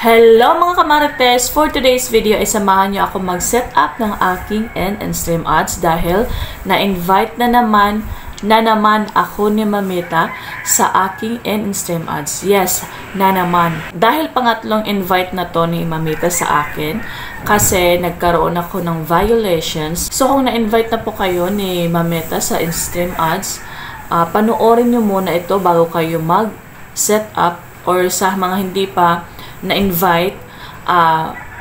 Hello mga kamarites! For today's video ay samahan niyo ako mag-set up ng aking end-stream ads dahil na-invite na naman ako ni Mamita sa aking end-stream ads. Yes, na naman. Dahil pangatlong invite na to ni Mamita sa akin kasi nagkaroon ako ng violations. So kung na-invite na po kayo ni Mamita sa end-stream ads, panoorin niyo muna ito bago kayo mag-set up, or sa mga hindi pa na-invite,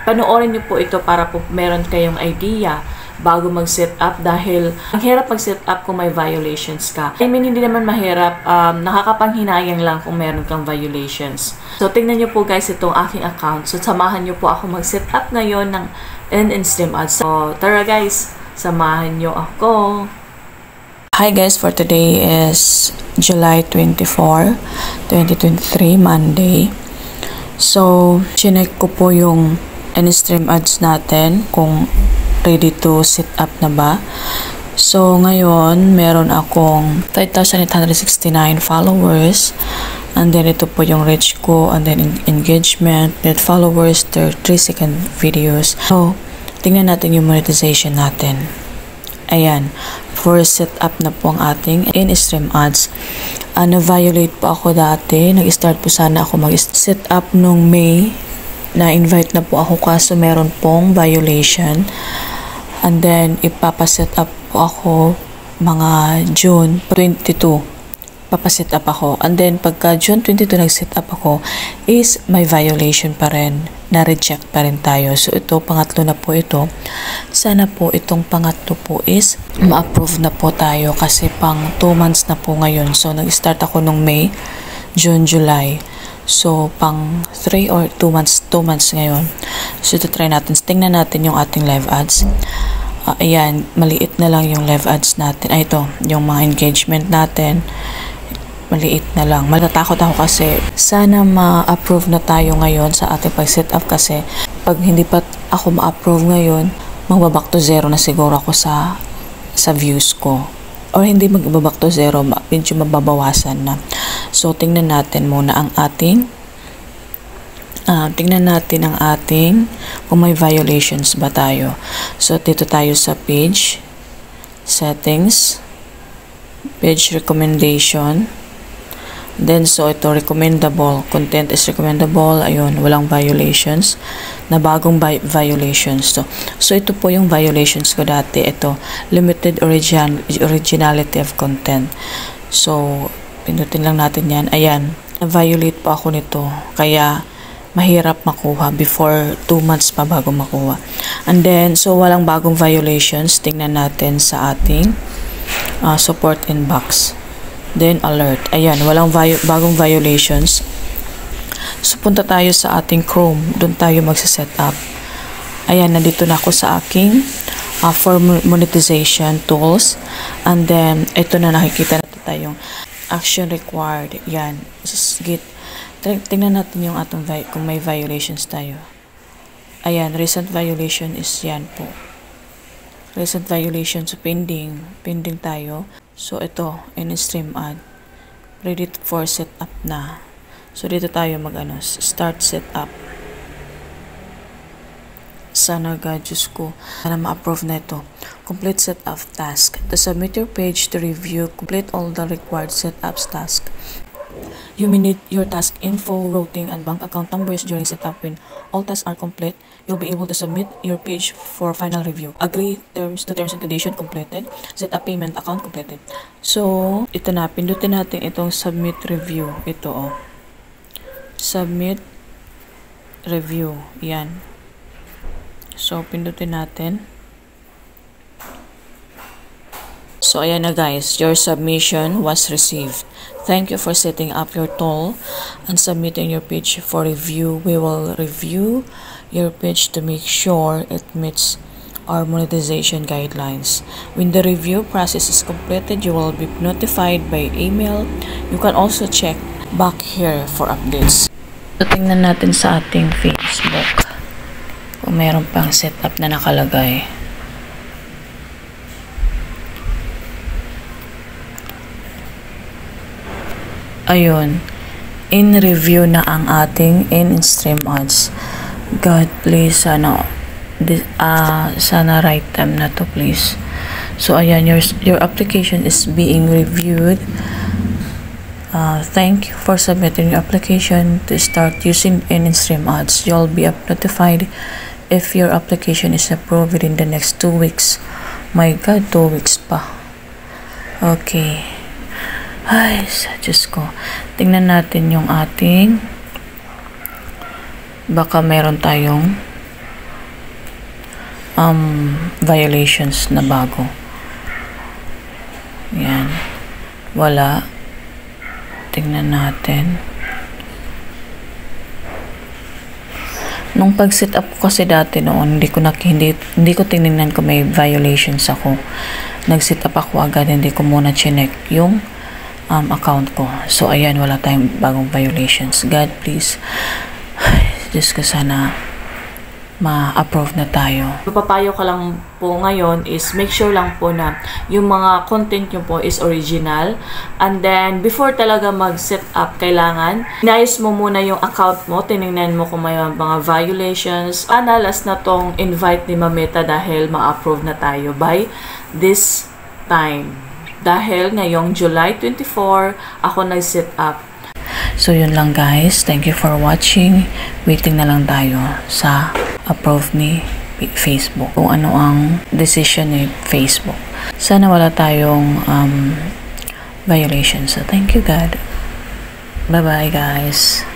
panoorin niyo po ito para po meron kayong idea bago mag-set up dahil ang hirap mag-set up kung may violations ka. I mean, hindi naman mahirap, nakakapanghinayang lang kung meron kang violations. So, tingnan niyo po guys itong aking account. So, samahan niyo po ako mag-set up ngayon ng end-stream ads. So, tara guys, samahan niyo ako. Hi guys, for today is July 24, 2023, Monday. So, chinek ko po yung end-stream ads natin kung ready to set up na ba. So, ngayon, meron akong 5,869 followers. And then, ito po yung reach ko. And then, engagement, net followers, 3-second videos. So, tingnan natin yung monetization natin. Ayan. For set up na po ang ating in-stream ads. Na-violate po ako dati. Nag-start po sana ako mag-set up nung May. Na-invite na po ako kaso meron pong violation. And then, ipapaset up po ako mga June 22. Papaset up ako. And then, pagka June 22 nag-set up ako, is may violation pa rin. Na-reject pa rin tayo. So, ito, pangatlo na po ito. Sana po itong pangatlo po is ma-approve na po tayo kasi pang 2 months na po ngayon. So, nag-start ako nung May, June, July. So, pang 3 or 2 months ngayon. So, ito try natin. Tingnan natin yung ating live ads. Ayan, maliit na lang yung live ads natin. Ay, ito, yung mga engagement natin. Maliit na lang. Matatakot ako kasi sana ma-approve na tayo ngayon sa ating pag-set up kasi pag hindi pa ako ma-approve ngayon, magbaback to zero na siguro ako sa views ko. Or hindi magbaback to zero, medyo mababawasan na. So, tingnan natin muna ang ating kung may violations ba tayo. So, dito tayo sa page settings, page recommendation, then so ito recommendable, content is recommendable, ayun, walang violations, na bagong violations to. So, ito po yung violations ko dati, ito, limited originality of content. So, pindutin lang natin yan. Ayan, na-violate po ako nito. Kaya, mahirap makuha before 2 months pa bago makuha. And then, so walang bagong violations. Tingnan natin sa ating support inbox. Then, alert. Ayan, walang bagong violations. So, punta tayo sa ating Chrome. Doon tayo magsiset up. Ayan, nandito na ako sa aking for monetization tools. And then, ito na nakikita natin tayong action required. Yan. Git. Tingnan natin yung atong kung may violations tayo. Ayan. Recent violation is yan po. Recent violation. So, pending. Pending tayo. So, ito. In-stream ad. Ready for setup na. So, dito tayo mag-ano. Start setup. Sana God, Diyos ko. Sana ma-approve na ito. Complete setup task. To submit your page to review, complete all the required setups task. You may need your task info, routing, and bank account numbers during setup. When all tasks are complete, you'll be able to submit your page for final review. Agree terms and condition completed. Setup payment account completed. So, ito na. Pindutin natin itong submit review. Ito, oh. Submit review. Yan. So, pindutin natin. So, ayan na guys, your submission was received. Thank you for setting up your tool and submitting your page for review. We will review your page to make sure it meets our monetization guidelines. When the review process is completed, you will be notified by email. You can also check back here for updates. So, tingnan natin sa ating Facebook kung meron pang setup na nakalagay. Ayun, in-review na ang ating in-stream ads. God, please, sana right time na to, please. So, ayan, your application is being reviewed. Thank you for submitting your application to start using in-stream ads. You'll be notified if your application is approved within the next 2 weeks. My God, 2 weeks pa. Okay. Ay, sa Diyos ko. Tingnan natin yung ating, baka meron tayong violations na bago. Yan. Wala. Tingnan natin. Nung pag-set up ko kasi dati noon, hindi ko tinignan kung may violations ako. Nag-set up ako agad, hindi ko muna chinek yung account ko. So, ayan, wala tayong bagong violations. God, please, Diyos ko, sana ma-approve na tayo. Papayo ko lang po ngayon is make sure lang po na yung mga content nyo po is original, and then before talaga mag-set up, kailangan inayos mo muna yung account mo, tinignan mo kung may mga violations. Analas na tong invite ni Mamita dahil ma-approve na tayo by this time. Dahil ngayong July 24, ako nag-set up. So, yun lang guys. Thank you for watching. Waiting na lang tayo sa approve ni Facebook. Kung ano ang decision ni Facebook. Sana wala tayong violation. So, thank you God. Bye-bye guys.